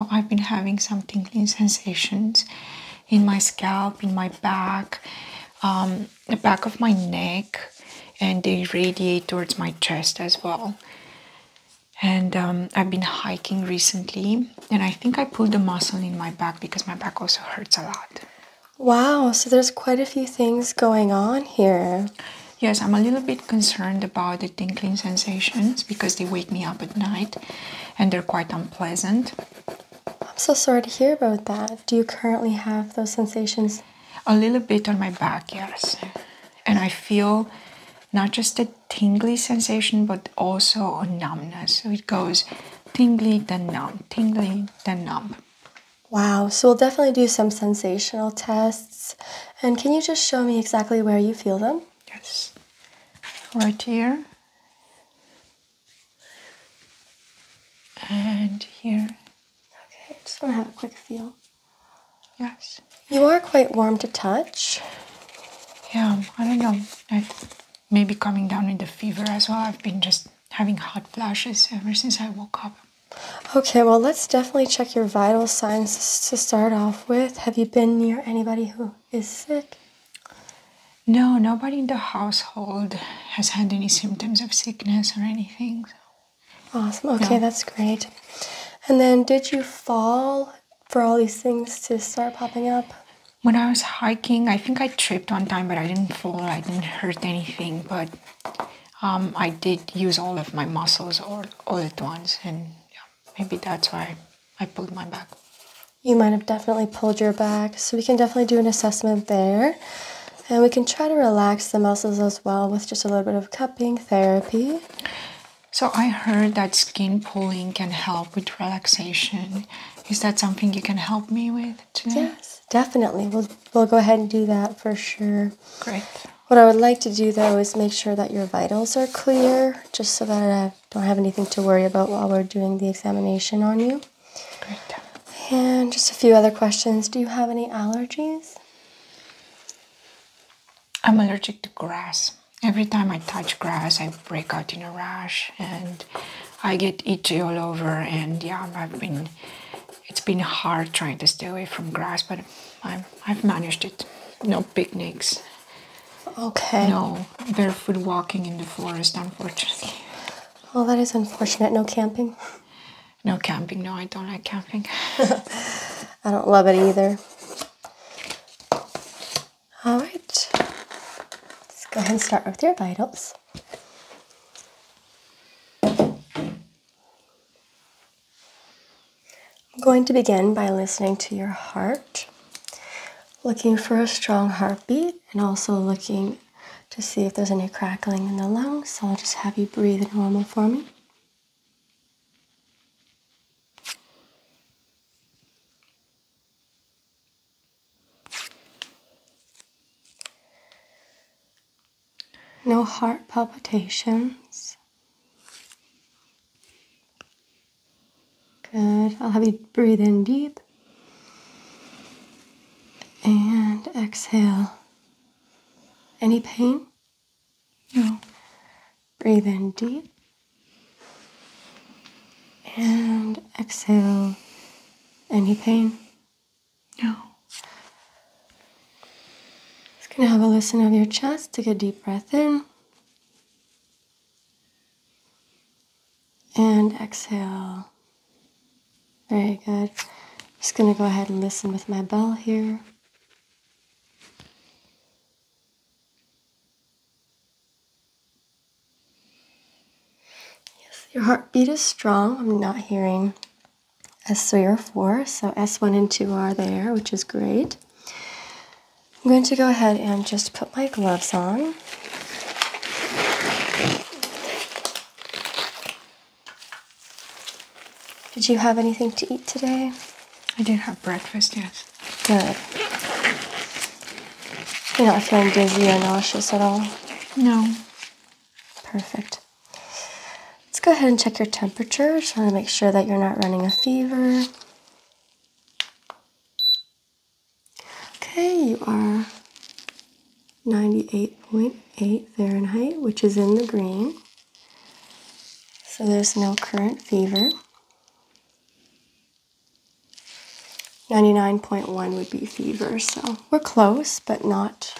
I've been having some tingling sensations in my scalp, in my back, the back of my neck, and they radiate towards my chest as well. And I've been hiking recently, and I think I pulled a muscle in my back because my back also hurts a lot. Wow, so there's quite a few things going on here. Yes, I'm a little bit concerned about the tingling sensations because they wake me up at night and they're quite unpleasant. I'm so sorry to hear about that. Do you currently have those sensations? A little bit on my back, yes. And I feel not just a tingly sensation, but also a numbness. So it goes tingly, then numb, tingly, then numb. Wow, so we'll definitely do some sensational tests. And can you just show me exactly where you feel them? Yes, right here, and here. Okay, I just want to have a quick feel. Yes. You are quite warm to touch. Yeah, I don't know. Maybe coming down with the fever as well. I've been just having hot flashes ever since I woke up. Okay, well, let's definitely check your vital signs to start off with. Have you been near anybody who is sick? No, nobody in the household has had any symptoms of sickness or anything. So. Awesome. Okay, no. That's great. And then did you fall for all these things to start popping up? When I was hiking, I think I tripped one time, but I didn't fall. I didn't hurt anything, but I did use all of my muscles all at once. And yeah, maybe that's why I pulled my back. You might have definitely pulled your back. So we can definitely do an assessment there. And we can try to relax the muscles as well with just a little bit of cupping therapy. So I heard that skin pulling can help with relaxation. Is that something you can help me with today? Yes, definitely. We'll go ahead and do that for sure. Great. What I would like to do though is make sure that your vitals are clear, just so that I don't have anything to worry about while we're doing the examination on you. Great. And just a few other questions. Do you have any allergies? I'm allergic to grass. Every time I touch grass, I break out in a rash and I get itchy all over. And yeah, it's been hard trying to stay away from grass, but I've managed it. No picnics. Okay. No barefoot walking in the forest, unfortunately. Well, that is unfortunate. No camping? No camping. No, I don't like camping. I don't love it either. All right. Go ahead and start with your vitals. I'm going to begin by listening to your heart, looking for a strong heartbeat, and also looking to see if there's any crackling in the lungs. So I'll just have you breathe normal for me. No heart palpitations. Good. I'll have you breathe in deep. And exhale. Any pain? No. Breathe in deep. And exhale. Any pain? No. Now have a listen of your chest. Take a deep breath in. And exhale. Very good. Just going to go ahead and listen with my bell here. Yes, your heartbeat is strong. I'm not hearing S3 or 4, so S1 and 2 are there, which is great. I'm going to go ahead and just put my gloves on. Did you have anything to eat today? I did have breakfast, yes. Good. You're not feeling dizzy or nauseous at all? No. Perfect. Let's go ahead and check your temperature. Just want to make sure that you're not running a fever. You are 98.8 Fahrenheit, which is in the green. So there's no current fever. 99.1 would be fever, so we're close, but not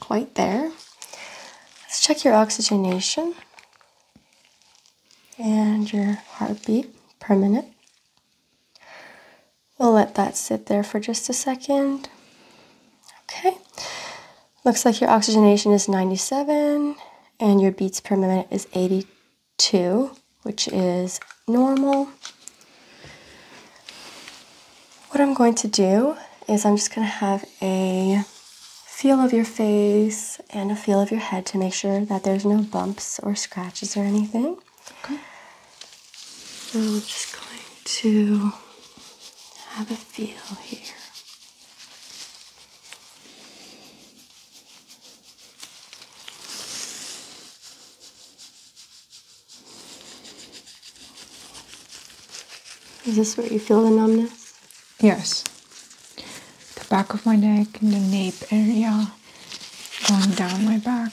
quite there. Let's check your oxygenation and your heartbeat per minute. We'll let that sit there for just a second. Okay, looks like your oxygenation is 97 and your beats per minute is 82, which is normal. What I'm going to do is I'm just going to have a feel of your face and a feel of your head to make sure that there's no bumps or scratches or anything. Okay. So I'm just going to have a feel here. Is this where you feel the numbness? Yes, the back of my neck and the nape area, going down my back.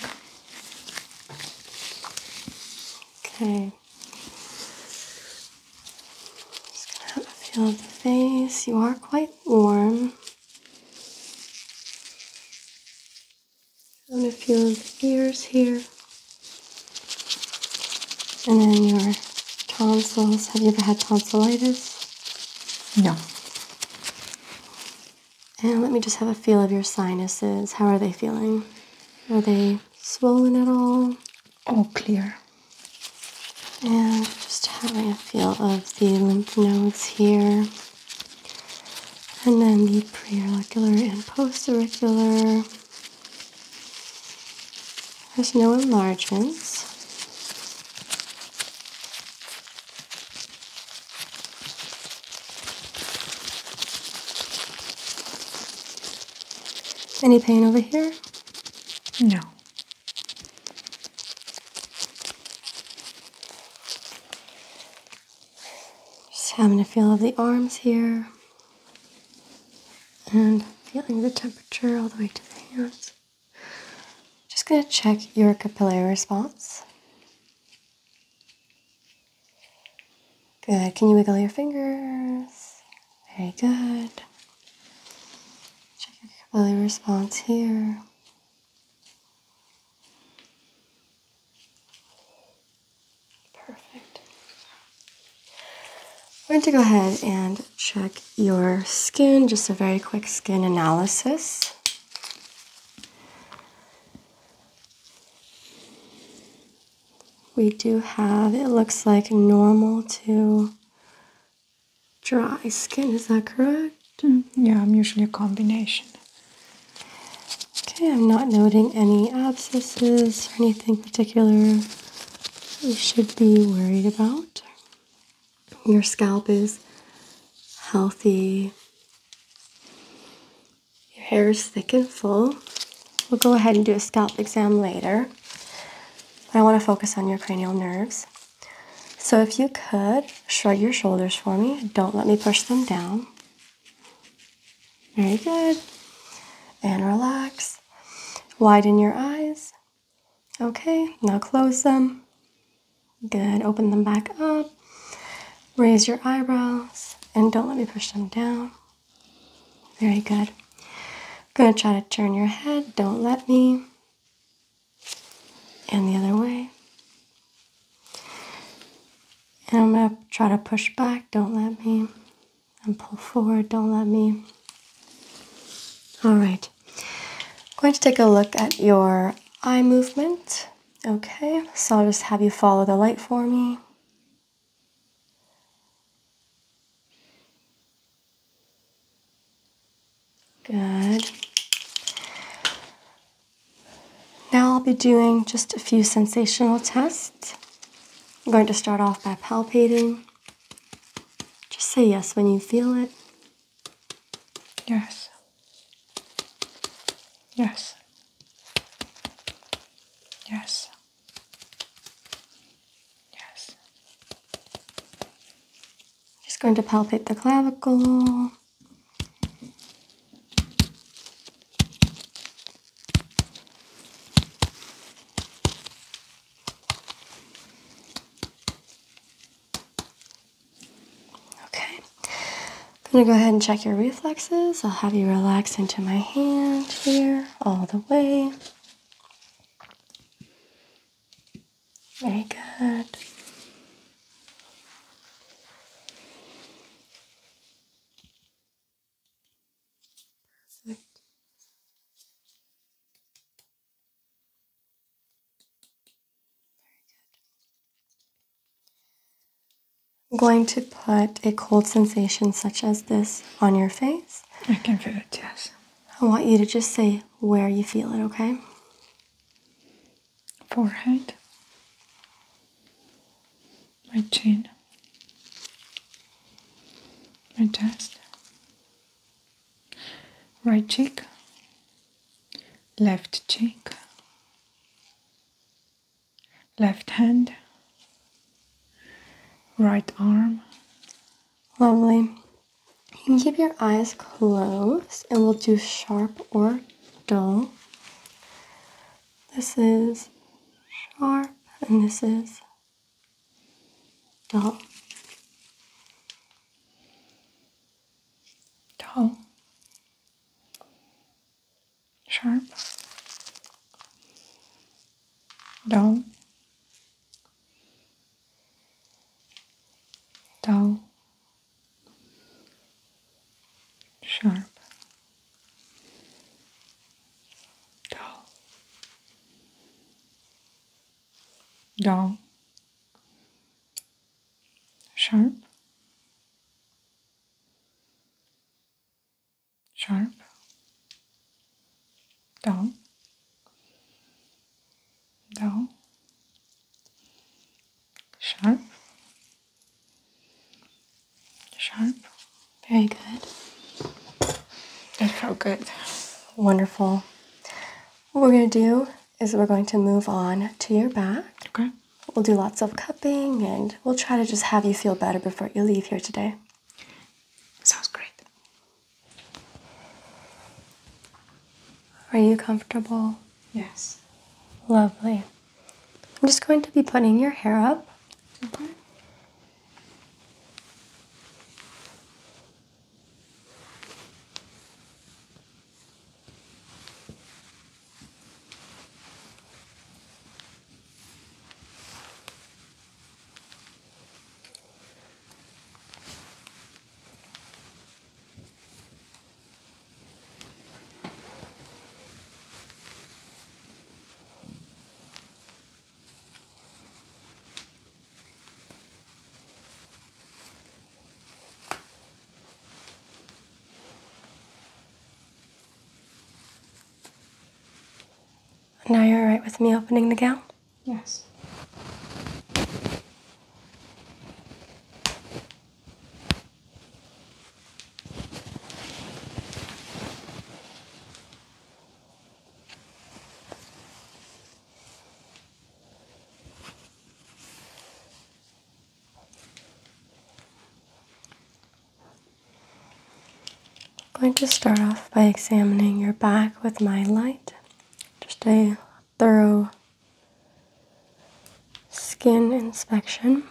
Okay. Just gonna have a feel of the face. You are quite warm. I'm gonna feel the ears here, and then your tonsils. Have you ever had tonsillitis? No. And let me just have a feel of your sinuses. How are they feeling? Are they swollen at all? All clear. And just having a feel of the lymph nodes here. And then the preauricular and postauricular. There's no enlargements. Any pain over here? No. Just having a feel of the arms here. And feeling the temperature all the way to the hands. Just gonna check your capillary response. Good, can you wiggle your fingers? Very good. Capillary response here. Perfect. We're going to go ahead and check your skin, just a very quick skin analysis. We do have, it looks like normal to dry skin, is that correct? Yeah, I'm usually a combination. I'm not noting any abscesses or anything particular you should be worried about. Your scalp is healthy. Your hair is thick and full. We'll go ahead and do a scalp exam later, but I want to focus on your cranial nerves. So if you could, shrug your shoulders for me. Don't let me push them down. Very good. And relax. Widen your eyes. Okay, now close them. Good, open them back up. Raise your eyebrows and don't let me push them down. Very good. I'm gonna try to turn your head, don't let me. And the other way. And I'm gonna try to push back, don't let me. And pull forward, don't let me. All right. Going to take a look at your eye movement. Okay, so I'll just have you follow the light for me. Good. Now I'll be doing just a few sensational tests. I'm going to start off by palpating. Just say yes when you feel it. Yes. Yes. Yes. Yes. Just going to palpate the clavicle. Okay. I'm gonna go ahead and check your reflexes. I'll have you relax into my hand here, all the way. Very good. I'm going to put a cold sensation such as this on your face. I can feel it, yes. I want you to just say where you feel it, okay? Forehead. My chin. My chest. Right cheek. Left cheek. Left hand. Right arm. Lovely. You can keep your eyes closed and we'll do sharp or dull. This is sharp and this is dull. Dull. Sharp. Dull. Dull, sharp, dull, dull, sharp, sharp, dull, dull, sharp. Sharp. Very good. That felt good. Wonderful. What we're going to do is we're going to move on to your back. Okay. We'll do lots of cupping and we'll try to just have you feel better before you leave here today. Sounds great. Are you comfortable? Yes. Lovely. I'm just going to be putting your hair up. Okay. Now you're all right with me opening the gown? Yes. I'm going to start off by examining your back with my light. A thorough skin inspection.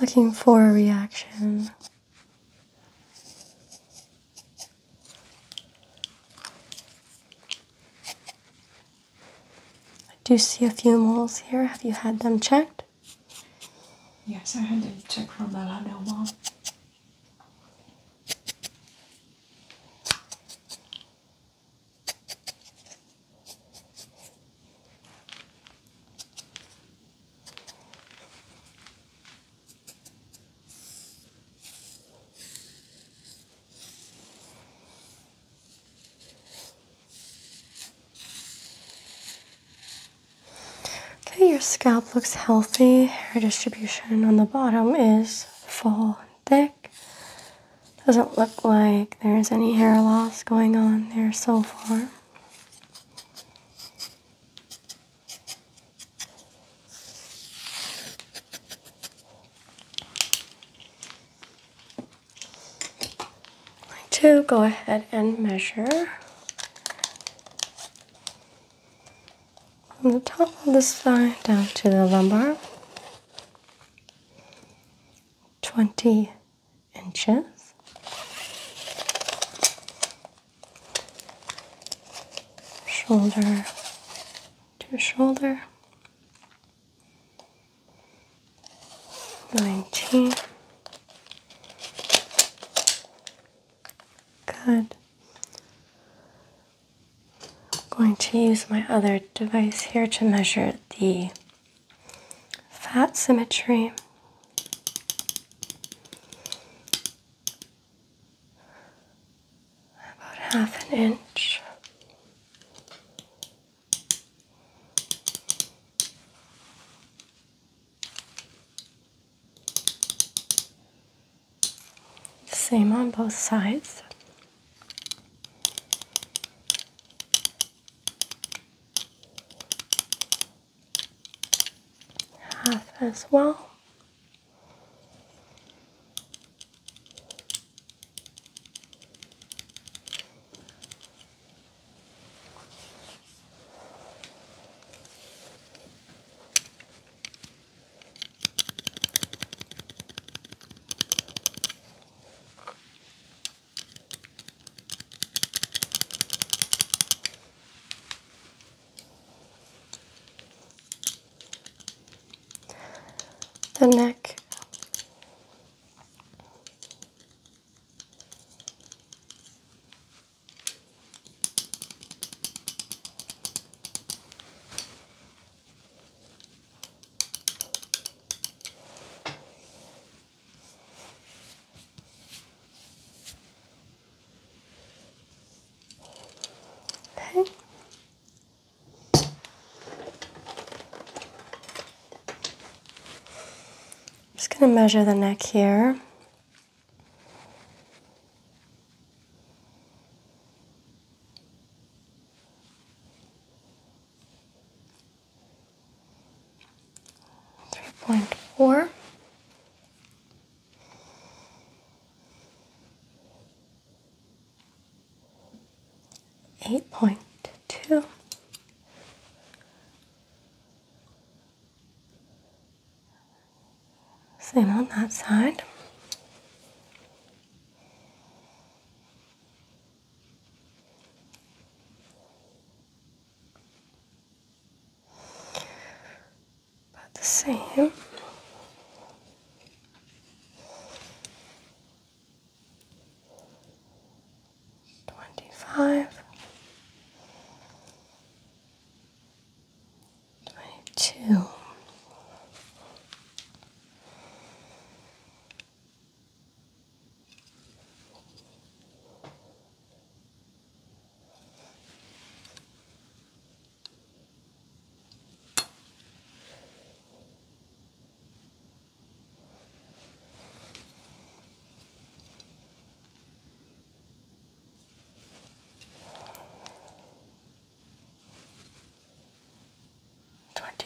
Looking for a reaction. Do you see a few moles here? Have you had them checked? Yes, I had them checked from the lateral. Your scalp looks healthy. Hair distribution on the bottom is full and thick. Doesn't look like there's any hair loss going on there so far. to go ahead and measure from the top of the spine down to the lumbar, 20 inches. Shoulder to shoulder, 19. Good. I'm going to use my other device here to measure the fat symmetry. About 1/2 inch. Same on both sides. Half as well. The neck, okay. Just going to measure the neck here. Same on that side. About the same.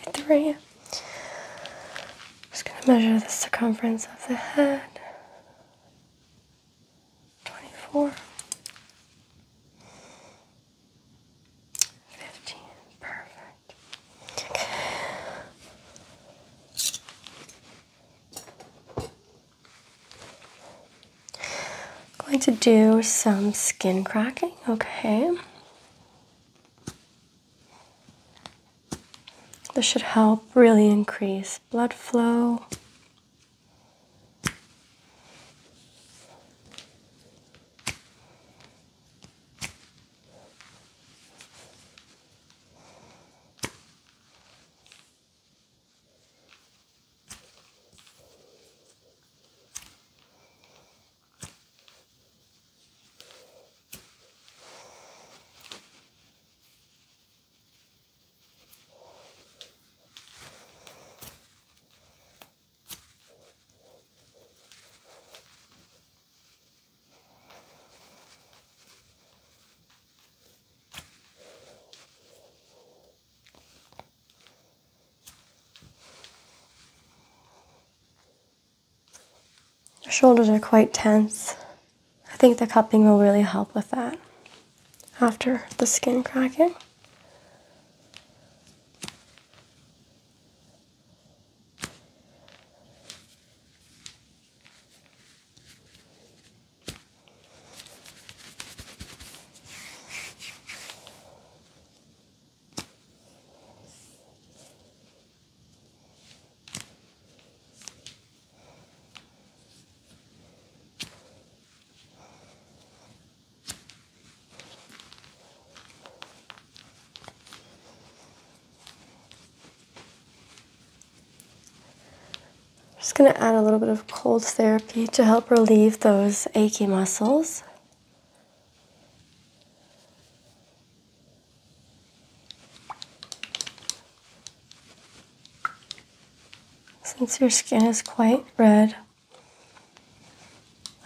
I'm just going to measure the circumference of the head, 24, 15, perfect. Okay. I'm going to do some skin cracking, okay. This should help really increase blood flow. Shoulders are quite tense I think the cupping will really help with that after the skin cracking. Just going to add a little bit of cold therapy to help relieve those achy muscles. Since your skin is quite red,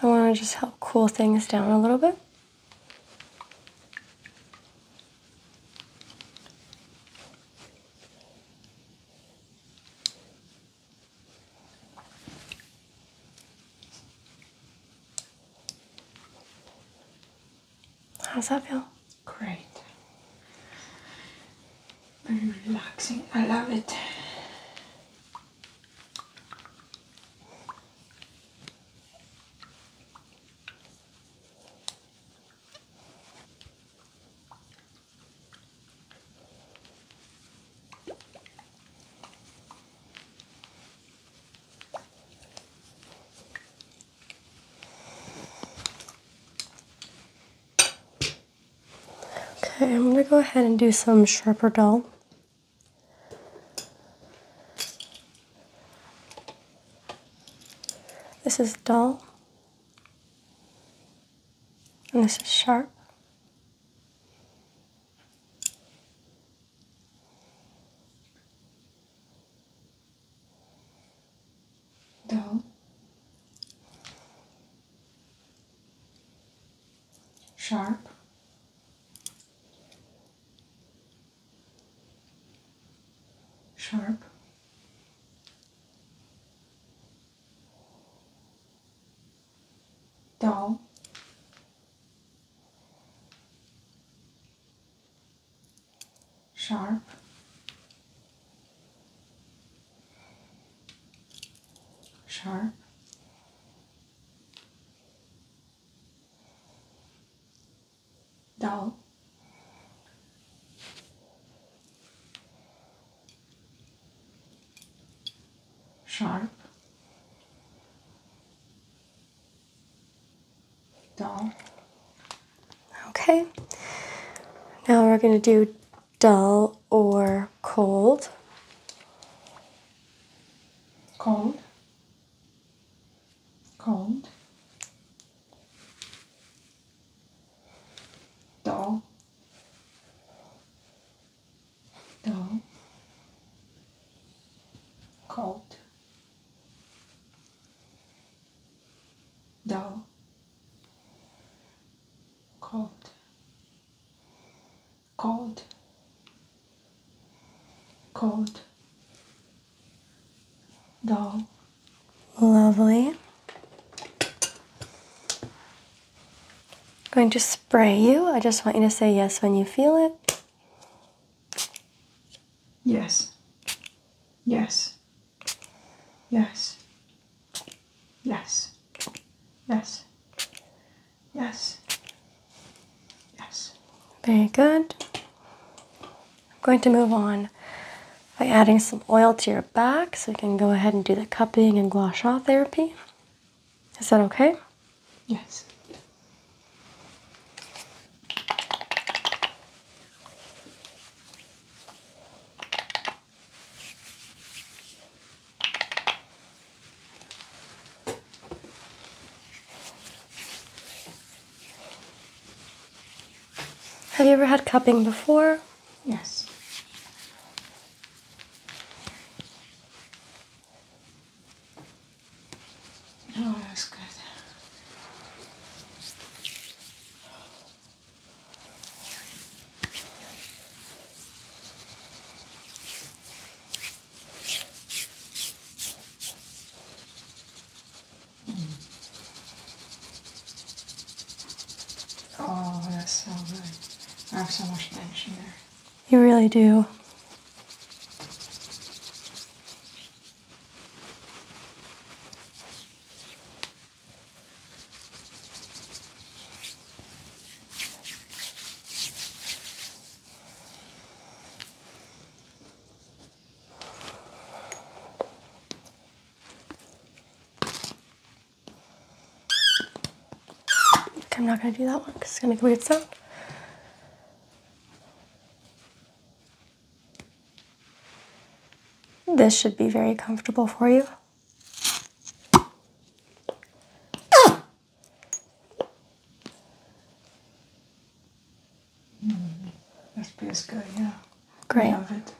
I want to just help cool things down a little bit. How's that feel? Great. Very relaxing. I love it. Okay, I'm going to go ahead and do some sharper dull. This is dull, and this is sharp. Dull. Sharp. Sharp. Dull. Sharp. Sharp. Dull. Sharp, dull. Okay, now we're going to do dull or cold. Cold, cold, dull, dull, cold. Dull, cold, cold, cold, dull. Lovely. I'm going to spray you. I just want you to say yes when you feel it. Yes. Yes. Yes. Yes. Yes, yes, yes. Very good. I'm going to move on by adding some oil to your back so you can go ahead and do the cupping and gua sha therapy. Is that okay? Yes. Have you ever had cupping before? Yes. Oh, that's good. have so much tension there. You really do. I'm not going to do that one because it's going to make a weird sound. This should be very comfortable for you. That feels good, yeah. Great. I love it.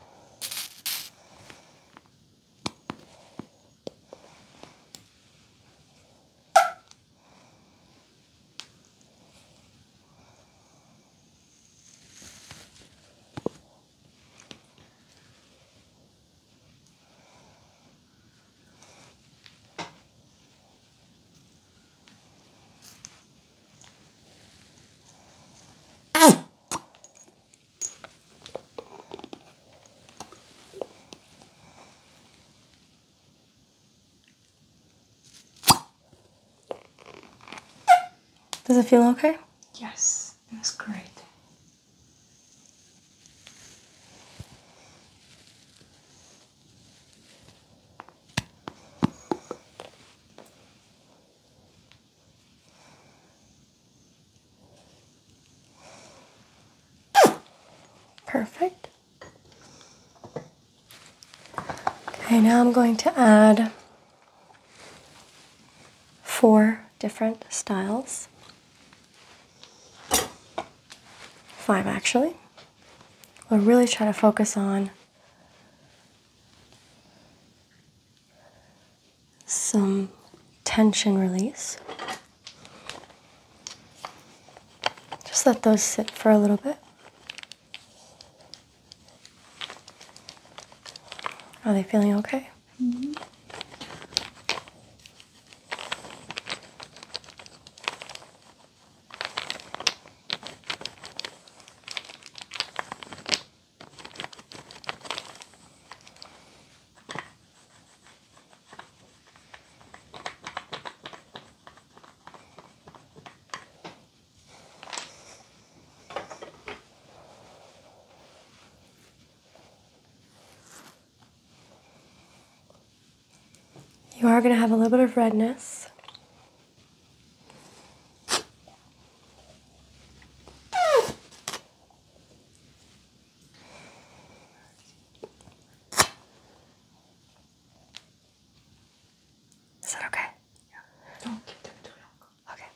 Does it feel okay? Yes, that's great. Perfect. Okay, now I'm going to add 4 different styles. 5 actually. We'll really try to focus on some tension release. Just let those sit for a little bit. Are they feeling okay? Mm-hmm. You are going to have a little bit of redness. Is that okay? Yeah. Don't keep them too long. Okay.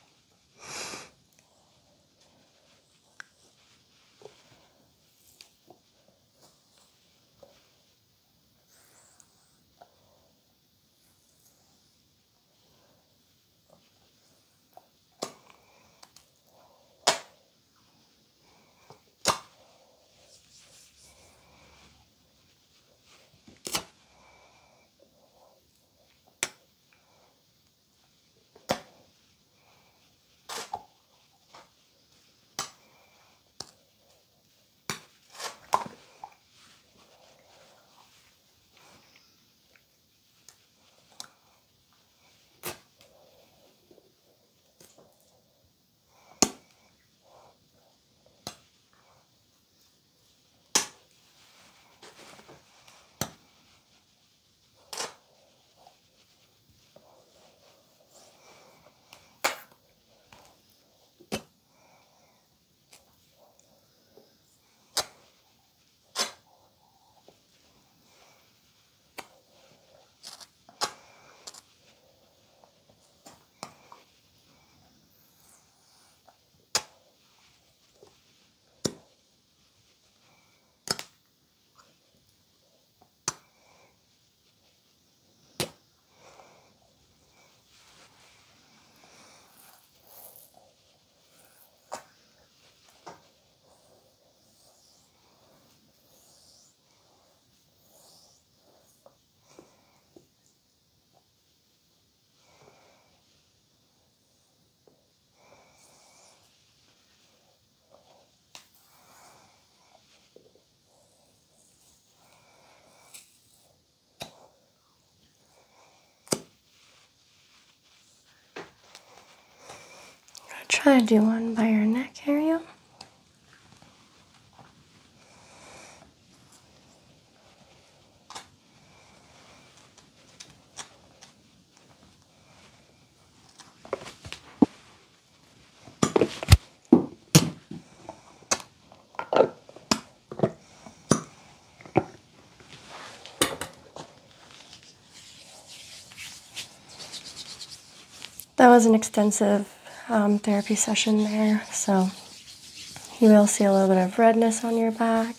Kind of do one by your neck area. That was an extensive therapy session there, so you will see a little bit of redness on your back.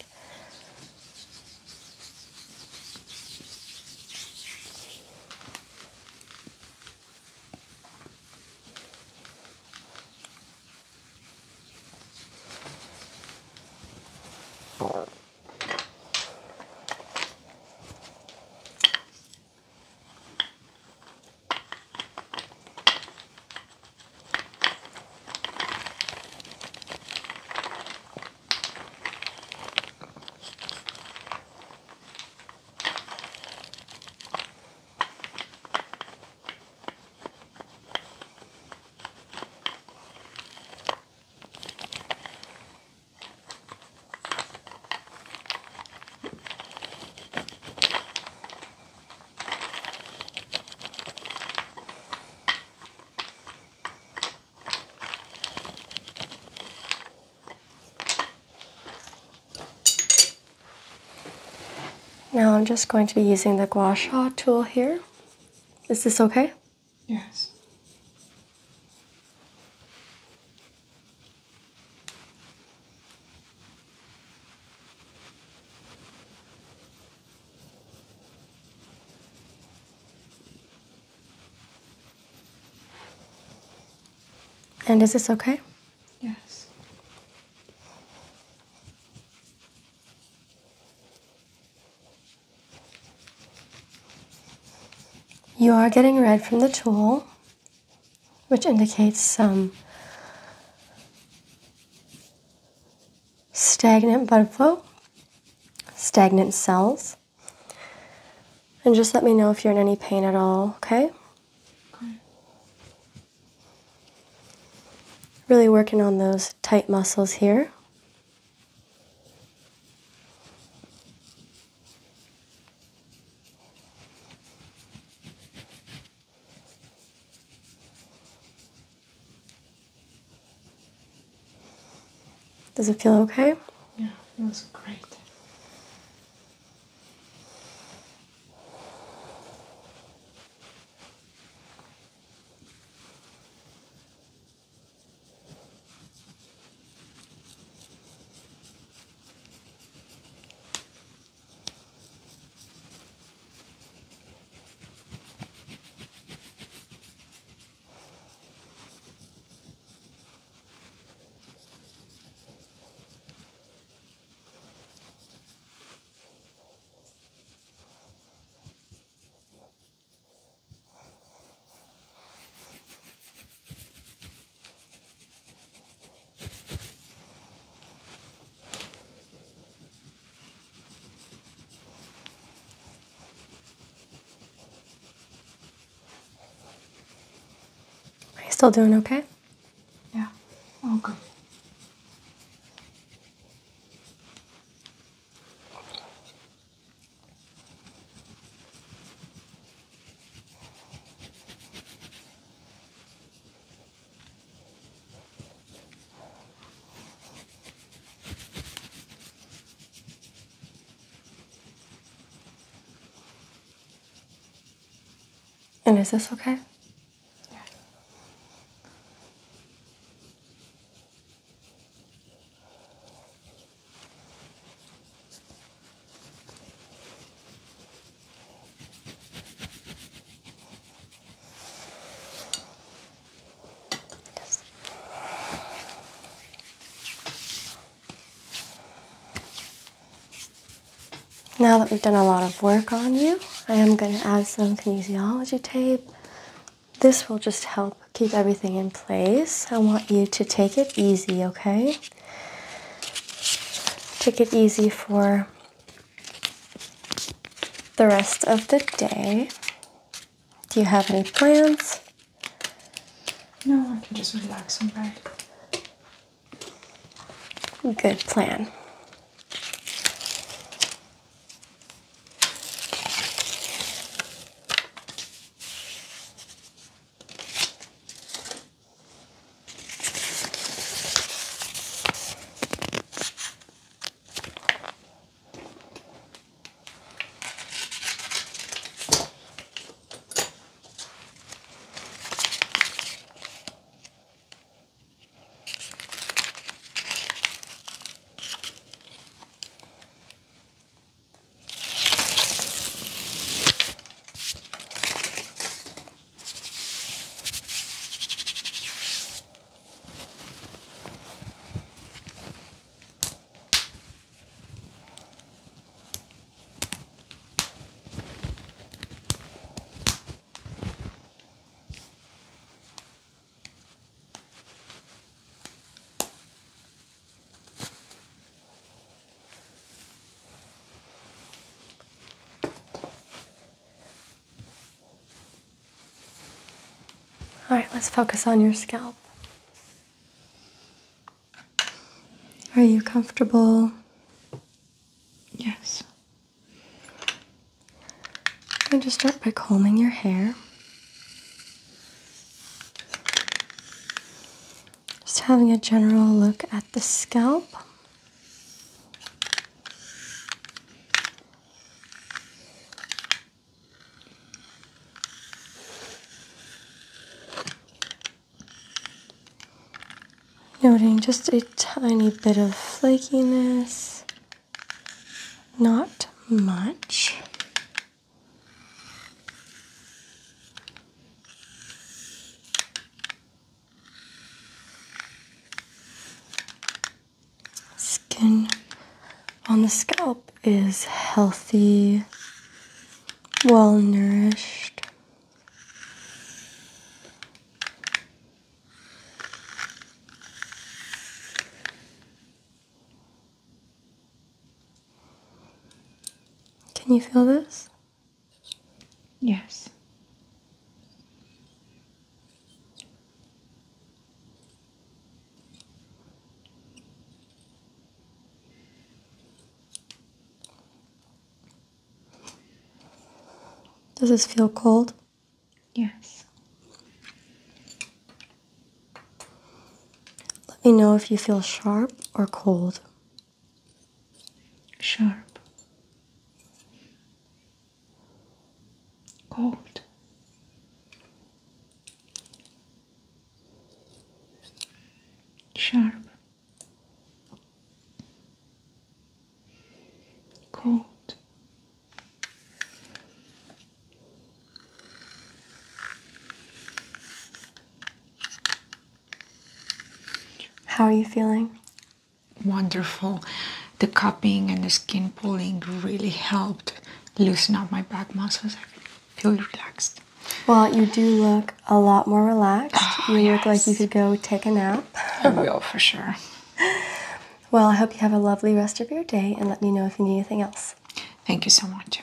Now I'm just going to be using the gua sha tool here. Is this okay? Yes. And is this okay? Yes. You are getting red from the tool, which indicates some stagnant blood flow, stagnant cells. And just let me know if you're in any pain at all, okay? Okay. Really working on those tight muscles here. Does it feel okay? Yeah, it feels great. Still doing okay? Yeah, all good. And is this okay? Now that we've done a lot of work on you, I am going to add some kinesiology tape. This will just help keep everything in place. I want you to take it easy, okay? Take it easy for the rest of the day. Do you have any plans? No, I can just relax and bed. Good plan. All right, let's focus on your scalp. Are you comfortable? Yes. You can just start by combing your hair. Just having a general look at the scalp. Noting just a tiny bit of flakiness, not much. Skin on the scalp is healthy, well-nourished. Can you feel this? Yes. Does this feel cold? Yes. Let me know if you feel sharp or cold. Sharp. Cold. Sharp. Cold. How are you feeling? Wonderful. The cupping and the skin pulling really helped loosen up my back muscles. Feel relaxed. Well, you do look a lot more relaxed. Oh, you look like you could go take a nap. I will, for sure. Well, I hope you have a lovely rest of your day and let me know if you need anything else. Thank you so much.